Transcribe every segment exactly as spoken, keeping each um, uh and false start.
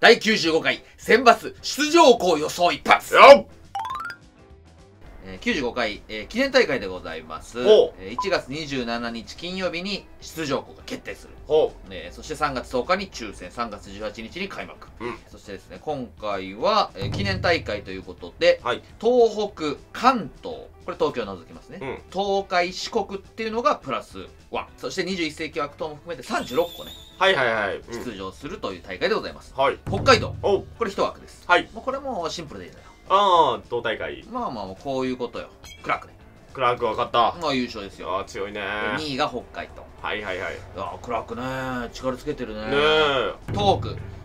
だいきゅうじゅうごかい選抜出場校予想一発よっきゅうじゅうごかい、えー、記念大会でございます。いちがつにじゅうしちにち金曜日に出場校が決定する。えー、そしてさんがつとおかに抽選、さんがつじゅうはちにちに開幕。うん、そしてですね、今回は、えー、記念大会ということで、はい、東北、関東、これ東京を除きますね、うん、東海、四国っていうのがプラスワン、そしてにじゅういっせいき枠等も含めてさんじゅうろっこね。はいはいはい、うん、出場するという大会でございます。はい、北海道、これいちわくです。はい、もうこれもシンプルでいいのよ。ああ、同大会。まあまあ、こういうことよ。クラークね。クラーク分かった。まあ優勝ですよ。ああ、強いね。にいが北海道。はいはいはい。ああ、クラークね。力つけてるね。ねえ。東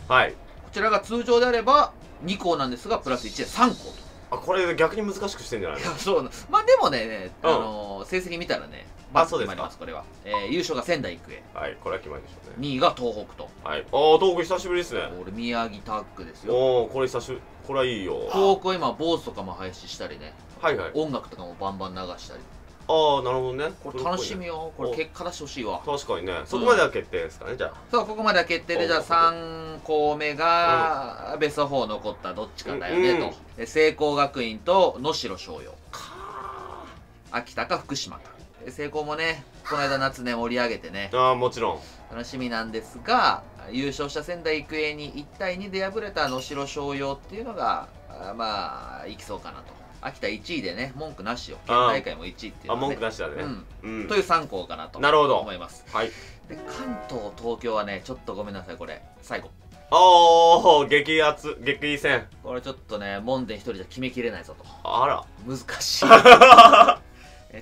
北。はい。こちらが通常であればにこうなんですが、プラスいちでさんこうと。あ、これ逆に難しくしてんじゃないの？そうな。まあでもね、あの、成績見たらね、バツ決まります、これは。優勝が仙台育英。はい、これは決まりでしょうね。にいが東北と。はい。ああ、東北久しぶりですね。これ宮城タッグですよ。おお、これ久しぶり。これはいいよ。東北は今坊主とかも配信したりね、はいはい、音楽とかもバンバン流したり。ああ、なるほどね。これ楽しみよ。これ結果出してほしいわ。確かにね。そこまでは決定ですかね。じゃあそう、ここまでは決定で、じゃあさんこうめがベストよん残ったどっちかだよねと。聖光学院と能代松陽か、秋田か福島か。聖光もね、この間夏ね盛り上げてね、ああもちろん楽しみなんですが、優勝した仙台育英にいちたいにで敗れた能代松陽っていうのが、あまあいきそうかなと。秋田いちいでね、文句なしよ。県大会もいちいっていう、ね、ああ文句なしだね、うんうん、というさんこうかなと思います。はい、で関東東京はね、ちょっとごめんなさい、これ最後、おお激圧激戦、これちょっとね門前一人じゃ決めきれないぞと。あら難しい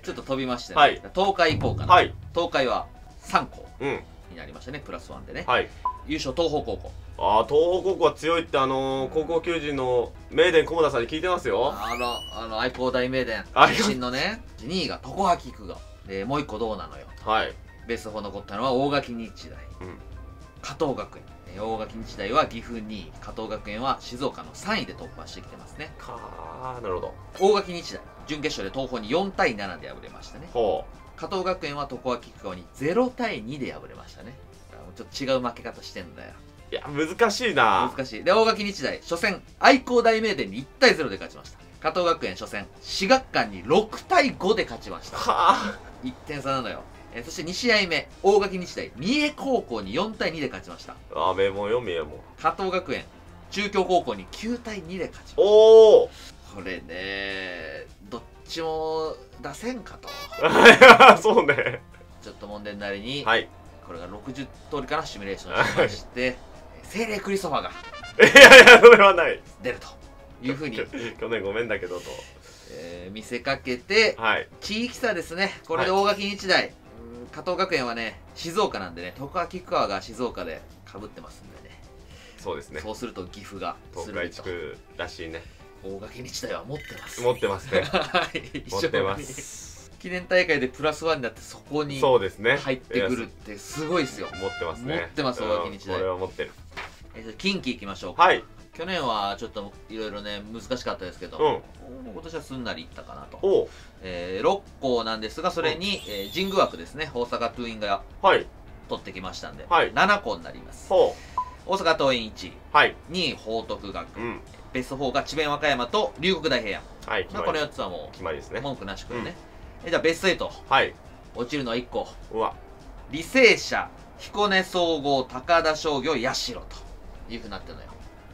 ちょっと飛びまして、ね、はい、東海行こうかな。はい、東海はさんこうになりましたね、うん、プラスワンでね、はい、優勝東邦高校。ああ、東邦高校は強いって、あのーうん、高校球児の名電菰田さんに聞いてますよ。あのあの愛工大名電出身のねにいが常葉菊川で、もういっこどうなのよ。はい、ベストよん残ったのは大垣日大、うん、加藤学園。大垣日大は岐阜にい、加藤学園は静岡のさんいで突破してきてますね。ああ、なるほど。大垣日大準決勝で東邦によんたいななで敗れましたね。ほう。加藤学園は常葉菊川にゼロたいにで敗れましたね。ちょっと違う負け方してんだよ。いや難しいな。難しい。で大垣日大初戦愛工大名電にいちたいゼロで勝ちました。加藤学園初戦滋賀県にろくたいごで勝ちました。はぁいってんさなのよ。そしてにしあいめ、大垣日大三重高校によんたいにで勝ちました。あ、名門よ、名門。加藤学園中京高校にきゅうたいにで勝ちました。おお、これね、どっちも出せんかとそうね、ちょっと問題なりに、はい、これがろくじゅっとおりかな、シミュレーションしまして聖霊クリストファーがいやいや、それはない出るというふうに去年ごめんだけどと、えー、見せかけて、はい、地域差ですね。これで大垣日大、はい、加藤学園はね静岡なんでね、常葉菊川が静岡でかぶってますんでね。そうですね。そうすると岐阜が東海地区らしいね。大垣日大は持ってます、持ってますねはい持ってます。記念大会でプラスワンになってそこに入ってくるってすごいですよ。持ってますね、持ってます大垣日大。これは持ってる。近畿行きましょうか。はい、去年はちょっといろいろね難しかったですけど、今年はすんなりいったかなと。ろっこうなんですが、それに神宮枠ですね、大阪桐蔭が取ってきましたんでななこうになります。大阪桐蔭いちい、にい報徳学園、ベストよんが智弁和歌山と龍谷大平安。このよっつはもう文句なしくね。じゃあベストはち落ちるのはいっこ、履正社、彦根総合、高田商業、社というふうになってるのよ。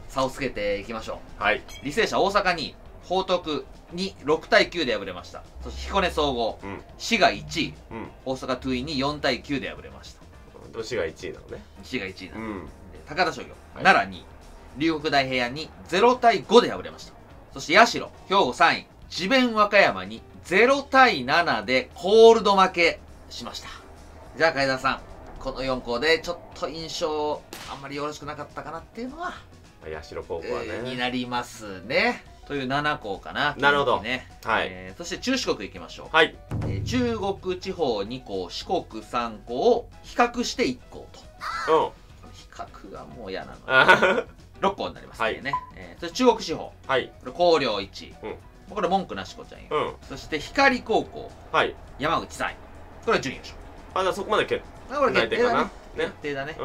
差をつけていきましょう。はい、履正社大阪にい、報徳にろくたいきゅうで敗れました。そして彦根総合、うん、滋賀いちい、うん、大阪桐蔭によんたいきゅうで敗れました。滋賀いちいなのね。滋賀いちいなの、うん、高田商業、はい、奈良にい、龍谷大平安にゼロたいごで敗れました。そして社、兵庫さんい、智弁和歌山にゼロたいななでコールド負けしました。じゃあ海田さん、このよんこうでちょっと印象あんまりよろしくなかったかなっていうのは社高校はねになりますね。というななこうかな。なるほど。そして中四国いきましょう。はい、中国地方にこう、四国さんこうを比較していっこうと。比較がもう嫌なの。ろっこうになりますね。そして中国地方、広陵いちい、これ文句なしこちゃんよ。そして光高校、山口さんい、これは準優勝。あ、じゃあそこまで決定かな。決定だね。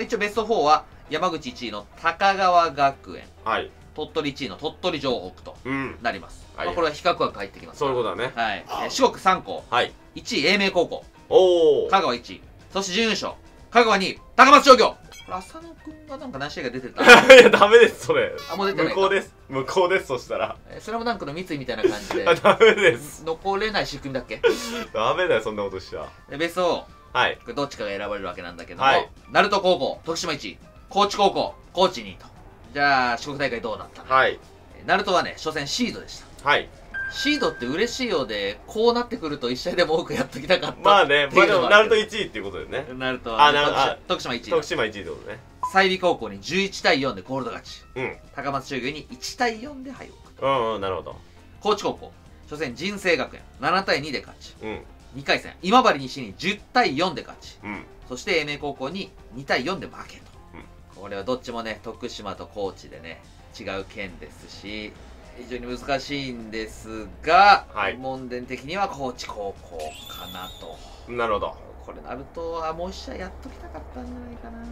一応ベストよんは山口いちいの高川学園、はい、鳥取いちいの鳥取城北となります、うん、まあこれは比較枠入ってきます。そういうことだね。はい、四国さんこ、はい、いちい英明高校、お香川いちい、そして準優勝香川に高松商業。浅野君がなんか何試合か出てた。いやダメですそれ。あ、もう出てない。向こうです向こうです。そしたらスラムダンクの三井みたいな感じでダメです。残れない仕組みだっけ。ダメだよそんなことしちゃ。ベストよんどっちかが選ばれるわけなんだけども、鳴門高校徳島いちい、高知高校高知にいと。じゃあ四国大会どうなったか。鳴門はね初戦シードでした。はい、シードって嬉しいようで、こうなってくると一試合でも多くやっときたかった。まあね、まあでも鳴門いちいっていうことでね。鳴門は徳島いちい、徳島いちいってことね。済美高校にじゅういちたいよんでコールド勝ち、うん、高松商業にいちたいよんで敗北。うんうん、なるほど。高知高校初戦人生学園ななたいにで勝ち、うん、にかいせん今治西にじゅうたいよんで勝ち、うん、そして英明高校ににたいよんで負けと、うん、これはどっちもね徳島と高知でね違う県ですし非常に難しいんですが、はい、門田的には高知高校かなと。なるほど。これなるとあもう一試合やっときたかったんじゃないかな。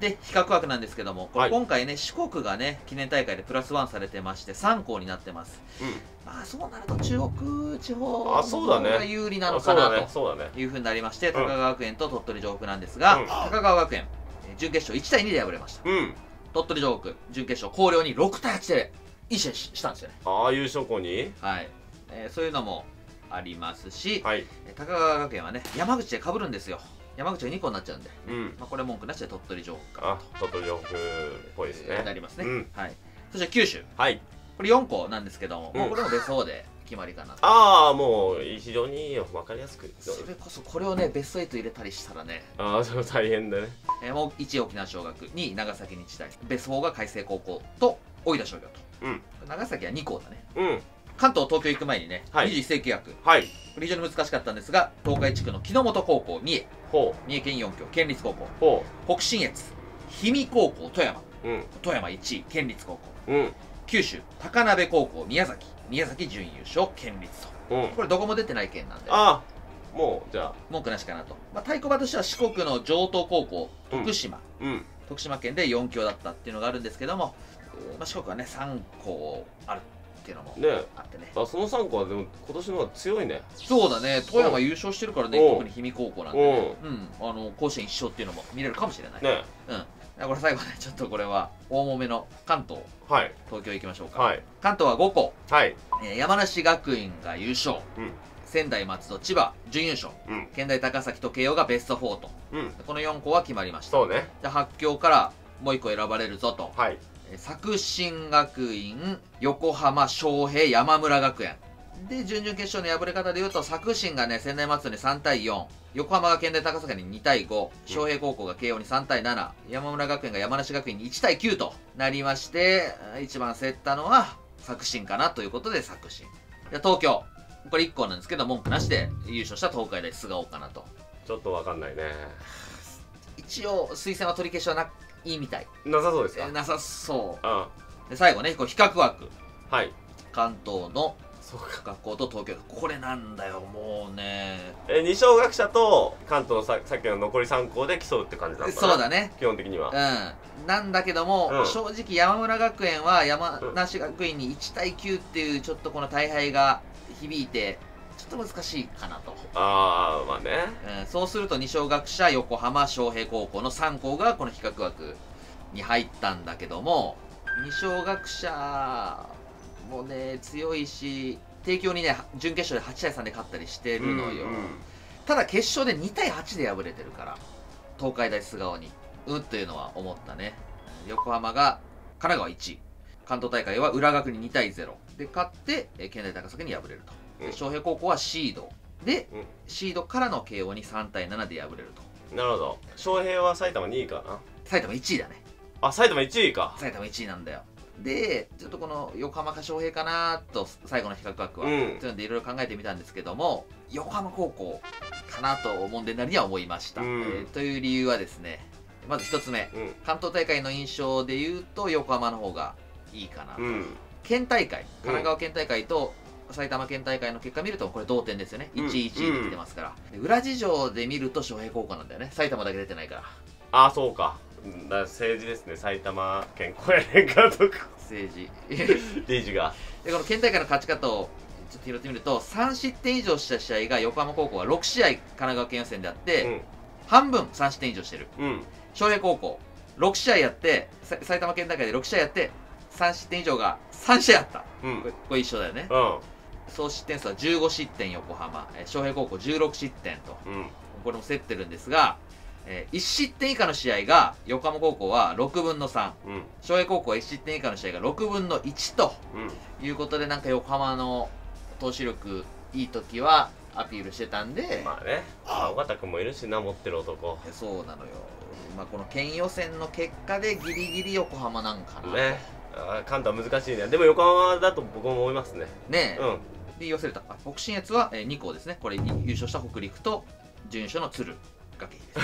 で比較枠なんですけども、これ今回ね、はい、四国がね記念大会でプラスワンされてましてさんこうになってます、うん、まあそうなると中国地方の方が有利なのかなというふうになりまして、高川学園と鳥取城北なんですが、うん、高川学園準決勝いちたいにで敗れました、うん、鳥取城北準決勝広陵にろくたいはちでいい試合したんですよね。ああ優勝校に、はい、えー、そういうのもありますし、はい、高川学園はね山口でかぶるんですよ。山口がにこになっちゃうんで、うん、まあこれ文句なしで鳥取城北と鳥取城北っぽいですね、えー、なりますね、うん、はい、そして九州、はい、これよんこなんですけども、うん、もうこれも出そうで決まりかな。ああもう非常に分かりやすく、それこそこれをねベストはち入れたりしたらね、ああそれ大変だね、えー、もういちい沖縄尚学、にい長崎日大、ベストよんが海星高校と大分商業と。うん、長崎はにこだね、うん、関東東京行く前にね、はい、にじゅういっ世紀枠、はい、これ非常に難しかったんですが、東海地区の木之本高校三重、三重県よん強県立高校、北信越氷見高校富山、うん、富山いちい県立高校、うん、九州高鍋高校宮崎、宮崎準優勝県立と、うん、これどこも出てない県なんで、ああもうじゃあ文句なしかなと、まあ、太鼓場としては四国の城東高校徳島、うんうん、徳島県でよん強だったっていうのがあるんですけども、まあ四国はねさんこあるっていうのもあってね、ね、あそのさんこはでも今年の方が強いね。そうだね、富山優勝してるからね、特に氷見高校なんで、ね、うん、あの甲子園いっ勝っていうのも見れるかもしれないね。うん、これ最後ねちょっとこれは大もめの関東、はい、東京行きましょうか、はい、関東はごこ、はい、えー、山梨学院が優勝、うん、仙台松戸千葉準優勝、うん、県大高崎と慶応がベストよんと、うん、このよんこは決まりました。そうね、ではち強からもういっこ選ばれるぞと、はい、作新学院横浜昌平山村学園で準々決勝の敗れ方でいうと、作新がね仙台松戸にさんたいよん、横浜が県大高崎ににたいご、昌平高校が慶応にさんたいなな、山村学園が山梨学院にいちたいきゅうとなりまして、一番競ったのは作新かなということで作新。東京これいっこなんですけど文句なしで優勝した東海大菅生かなと。ちょっと分かんないね。一応推薦は取り消しはなくいいみたい。なさそうですか。なさそう、うん、で最後ねこう比較枠、はい、関東の学校と東京、これなんだよもうね、え二小学者と関東の さ, さっきの残りさんこうで競うって感じだった。そうだね、基本的にはうんなんだけども、うん、正直山村学園は山梨学院にいちたいきゅうっていうちょっとこの大敗が響いてちょっと難しいかなと。ああまあね、うん、そうすると二小学者横浜昌平高校のさんこうがこの比較枠に入ったんだけども、二小学者もね強いし帝京にね準決勝ではちたいさんで勝ったりしてるのよ、うん、うん、ただ決勝でにたいはちで敗れてるから東海大菅生にうんというのは思ったね。横浜が神奈川いちい、関東大会は浦学ににたいぜろで勝って県大高崎に敗れると。昌平高校はシードで、うん、シードからの慶応にさんたいななで敗れると。なるほど。昌平は埼玉にいかな。埼玉いちいだね。あ、埼玉いちいか。埼玉いちいなんだよ。でちょっとこの横浜か昌平かなと最後の比較枠は、うん、というのでいろいろ考えてみたんですけども、横浜高校かなと門田なりには思いました、うん、えー、という理由はですね、まずひとつめ、うん、関東大会の印象でいうと横浜の方がいいかなと、うん、県大会神奈川県大会と、うん、埼玉県大会の結果見るとこれ同点ですよね、いちいちいできてますから、うん、裏事情で見ると昌平高校なんだよね、埼玉だけ出てないから。ああそうか、な政治ですね、埼玉県高野連合とか政治政治がでこの県大会の勝ち方をちょっと拾ってみると、さんしってん以上した試合が横浜高校はろくしあい神奈川県予選であって、うん、半分さんしってん以上してる、うん、昌平高校ろくしあいやって埼玉県大会でろくしあいやってさんしってん以上がさんしあいあった、うん、これ一緒だよね、うん、総失点数はじゅうごしってん横浜、昌平高校じゅうろくしってんと、うん、これも競ってるんですが、えー、いちしってん以下の試合が横浜高校はろくぶんのさん、うん、昌平高校はいちしってん以下の試合がろくぶんのいちということで、うん、なんか横浜の投手力いい時はアピールしてたんで、まあね、尾形君もいるしな、持ってる男。そうなのよ、まあ、この県予選の結果でギリギリ横浜なんかなね。あ、関東は難しいね。でも横浜だと僕も思いますね。ねえ、うん、で寄せれた北信越はに校ですね。これ優勝した北陸と準優勝の敦賀気比です、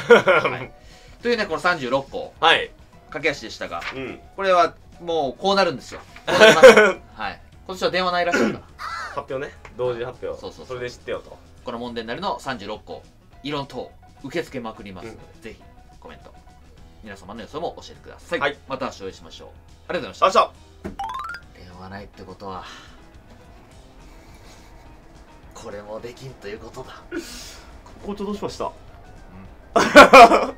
はい、というね、このさんじゅうろっこ、はい、駆け足でしたが、うん、これはもうこうなるんですよ。はい、今年は電話ないらしいから発表ね、同時発表、それで知ってよと。この問題になるのさんじゅうろっこ、異論等受け付けまくりますので、うん、ぜひコメント、皆様の予想も教えてください、はい、また明日お会いしましょう。ありがとうございました。電話ないってことはこれもできんということだ。校長どうしました、うん、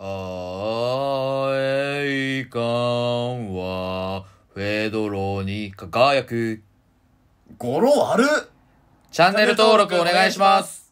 あえいかんはフェドロに輝く。語呂悪っ。チャンネル登録お願いします。